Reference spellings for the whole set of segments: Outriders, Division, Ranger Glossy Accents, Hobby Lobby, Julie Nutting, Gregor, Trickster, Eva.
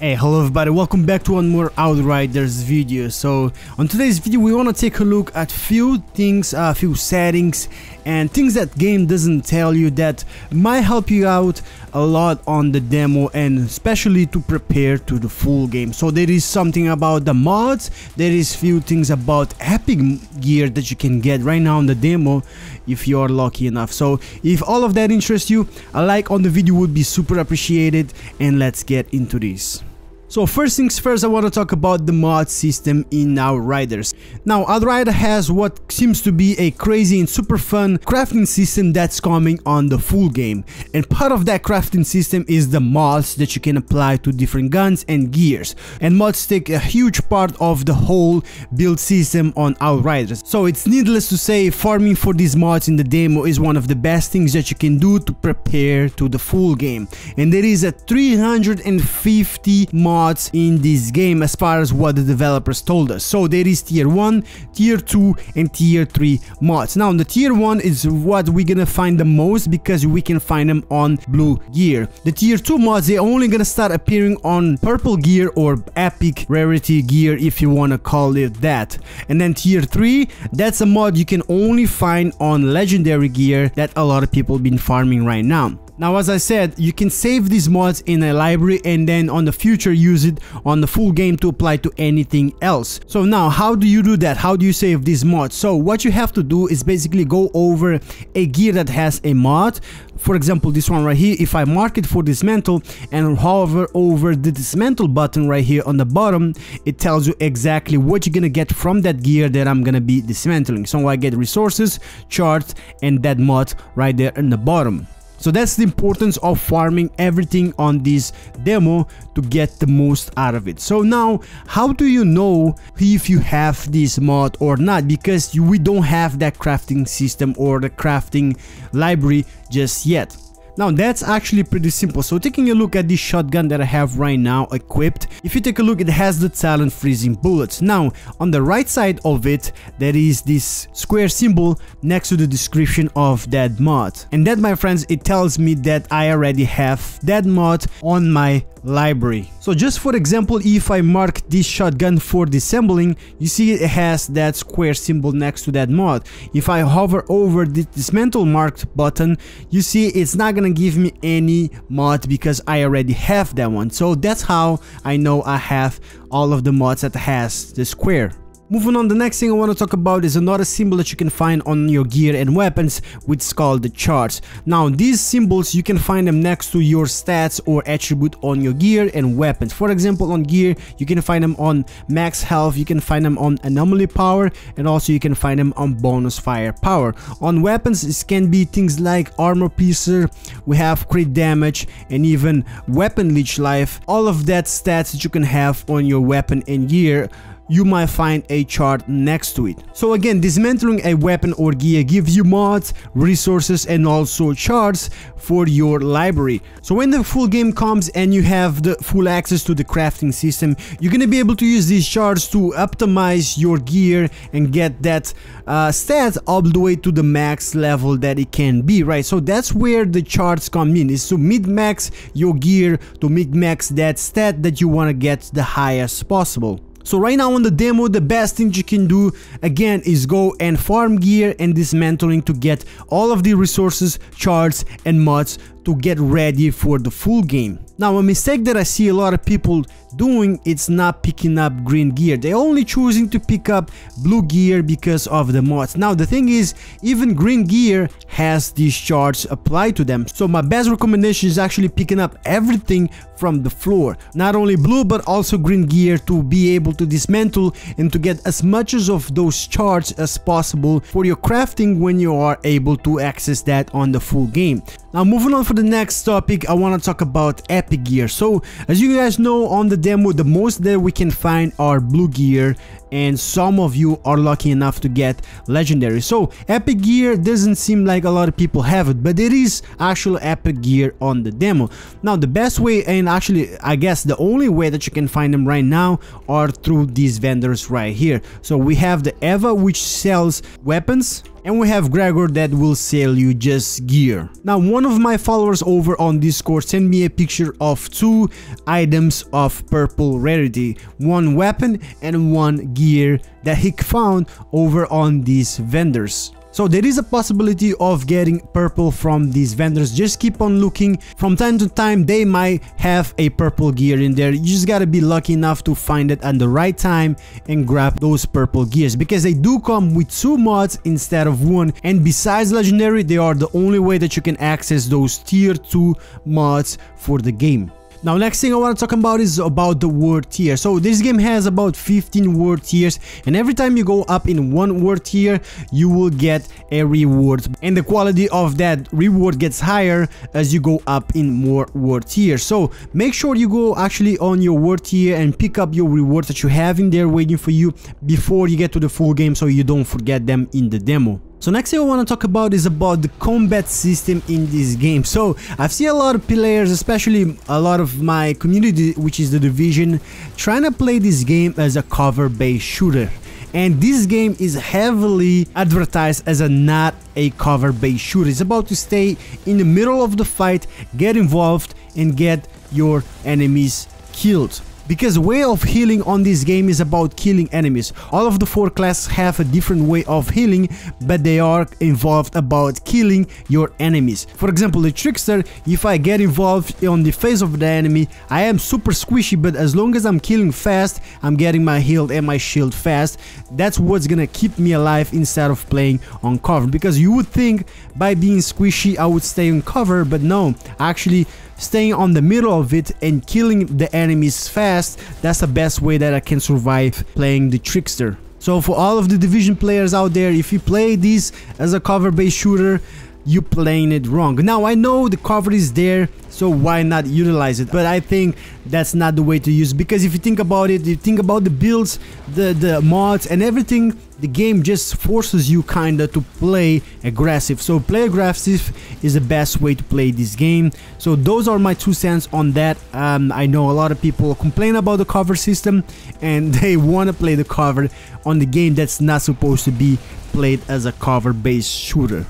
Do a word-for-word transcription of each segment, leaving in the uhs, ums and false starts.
Hey, hello everybody, welcome back to one more Outriders video. So on today's video we want to take a look at few things, a uh, few settings and things that game doesn't tell you that might help you out a lot on the demo and especially to prepare to the full game. So there is something about the mods, there is few things about epic gear that you can get right now on the demo if you are lucky enough. So if all of that interests you, a like on the video would be super appreciated, and let's get into this. So first things first, I want to talk about the mod system in Outriders. Now Outrider has what seems to be a crazy and super fun crafting system that's coming on the full game. And part of that crafting system is the mods that you can apply to different guns and gears. And mods take a huge part of the whole build system on Outriders. So it's needless to say, farming for these mods in the demo is one of the best things that you can do to prepare to the full game. And there is a three hundred fifty mod mods in this game as far as what the developers told us. So there is tier one, tier two and tier three mods. Now the tier one is what we're gonna find the most because we can find them on blue gear. The tier two mods, they're only gonna start appearing on purple gear or epic rarity gear if you wanna call it that. And then tier three, that's a mod you can only find on legendary gear that a lot of people been farming right now. Now as I said, you can save these mods in a library and then on the future use it on the full game to apply to anything else. So now how do you do that? How do you save these mods? So what you have to do is basically go over a gear that has a mod. For example, this one right here, if I mark it for dismantle and hover over the dismantle button right here on the bottom, it tells you exactly what you're gonna get from that gear that I'm gonna be dismantling. So I get resources, charts and that mod right there in the bottom. So that's the importance of farming everything on this demo to get the most out of it. So now, how do you know if you have this mod or not? Because you, we don't have that crafting system or the crafting library just yet. Now that's actually pretty simple. So taking a look at this shotgun that I have right now equipped, if you take a look, it has the talent freezing bullets. Now on the right side of it, there is this square symbol next to the description of that mod. And that, my friends, it tells me that I already have that mod on my library. So just for example, if I mark this shotgun for disassembling, you see it has that square symbol next to that mod. If I hover over the dismantle marked button, you see it's not gonna give me any mod because I already have that one. So that's how I know I have all of the mods that has the square. Moving on, the next thing I want to talk about is another symbol that you can find on your gear and weapons, which is called the charts. Now these symbols, you can find them next to your stats or attribute on your gear and weapons. For example, on gear, you can find them on max health, you can find them on anomaly power, and also you can find them on bonus firepower. On weapons, it can be things like armor piercer, we have crit damage, and even weapon leech life. All of that stats that you can have on your weapon and gear, you might find a chart next to it. So again, dismantling a weapon or gear gives you mods, resources and also charts for your library. So when the full game comes and you have the full access to the crafting system, you're gonna be able to use these charts to optimize your gear and get that uh, stat all the way to the max level that it can be, right? So that's where the charts come in, is to mid-max your gear, to mid-max that stat that you wanna get the highest possible. So right now on the demo, the best thing you can do again is go and farm gear and dismantling to get all of the resources, charts and mods to get ready for the full game. Now a mistake that I see a lot of people doing, it's not picking up green gear. They're only choosing to pick up blue gear because of the mods. Now the thing is, even green gear has these charts applied to them. So my best recommendation is actually picking up everything from the floor. Not only blue but also green gear to be able to dismantle and to get as much of those charts as possible for your crafting when you are able to access that on the full game. Now moving on for the next topic, I want to talk about epic gear. So as you guys know, on the demo the most that we can find are blue gear and some of you are lucky enough to get legendary. So epic gear doesn't seem like a lot of people have it, but there is actual epic gear on the demo. Now the best way, and actually I guess the only way that you can find them right now, are through these vendors right here. So we have the Eva, which sells weapons, and we have Gregor that will sell you just gear. Now one of my followers over on Discord sent me a picture of two items of purple rarity, one weapon and one gear, that he found over on these vendors. So there is a possibility of getting purple from these vendors. Just keep on looking. From time to time they might have a purple gear in there. You just gotta be lucky enough to find it at the right time and grab those purple gears, because they do come with two mods instead of one, and besides legendary they are the only way that you can access those tier two mods for the game. Now next thing I want to talk about is about the word tier. So this game has about fifteen word tiers, and every time you go up in one word tier you will get a reward, and the quality of that reward gets higher as you go up in more word tiers. So make sure you go actually on your word tier and pick up your rewards that you have in there waiting for you before you get to the full game, so you don't forget them in the demo. So next thing I want to talk about is about the combat system in this game. So I've seen a lot of players, especially a lot of my community, which is the Division, trying to play this game as a cover-based shooter. And this game is heavily advertised as a not a cover-based shooter. It's about to stay in the middle of the fight, get involved, and get your enemies killed. Because way of healing on this game is about killing enemies. All of the four classes have a different way of healing, but they are involved about killing your enemies. For example, the Trickster, if I get involved on the face of the enemy, I am super squishy, but as long as I'm killing fast, I'm getting my heal and my shield fast. That's what's gonna keep me alive instead of playing on cover. Because you would think by being squishy I would stay on cover, but no, actually staying on the middle of it and killing the enemies fast, that's the best way that I can survive playing the Trickster. So for all of the Division players out there, if you play this as a cover-based shooter, you're playing it wrong. Now I know the cover is there, so why not utilize it? But I think that's not the way to use it, because if you think about it, you think about the builds, the, the mods and everything, the game just forces you kinda to play aggressive. So play aggressive is the best way to play this game. So those are my two cents on that. Um, I know a lot of people complain about the cover system and they wanna play the cover on the game that's not supposed to be played as a cover-based shooter.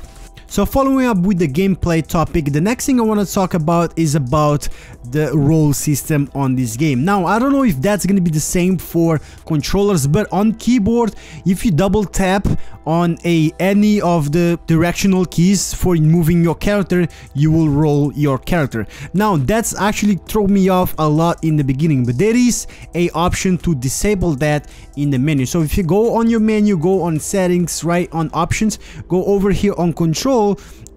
So following up with the gameplay topic, the next thing I want to talk about is about the role system on this game. Now I don't know if that's going to be the same for controllers, but on keyboard, if you double tap on a any of the directional keys for moving your character, you will roll your character. Now that's actually threw me off a lot in the beginning, but there is a option to disable that in the menu. So if you go on your menu, go on settings, right on options, go over here on control,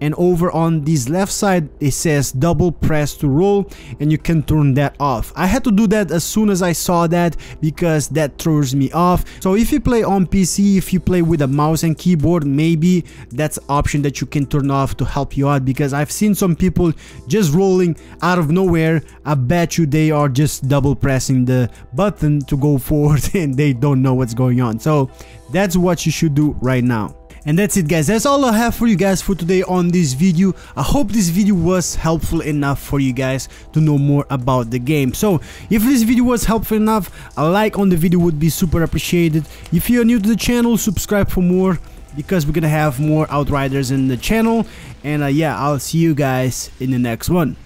and over on this left side it says double press to roll, and you can turn that off. I had to do that as soon as I saw that, because that throws me off. So if you play on P C, if you play with a mouse and keyboard, maybe that's an option that you can turn off to help you out, because I've seen some people just rolling out of nowhere. I bet you they are just double pressing the button to go forward and they don't know what's going on. So that's what you should do right now. And that's it guys, that's all I have for you guys for today on this video. I hope this video was helpful enough for you guys to know more about the game. So if this video was helpful enough, a like on the video would be super appreciated. If you're new to the channel, subscribe for more, because we're gonna have more Outriders in the channel. And uh, yeah, I'll see you guys in the next one.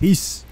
Peace.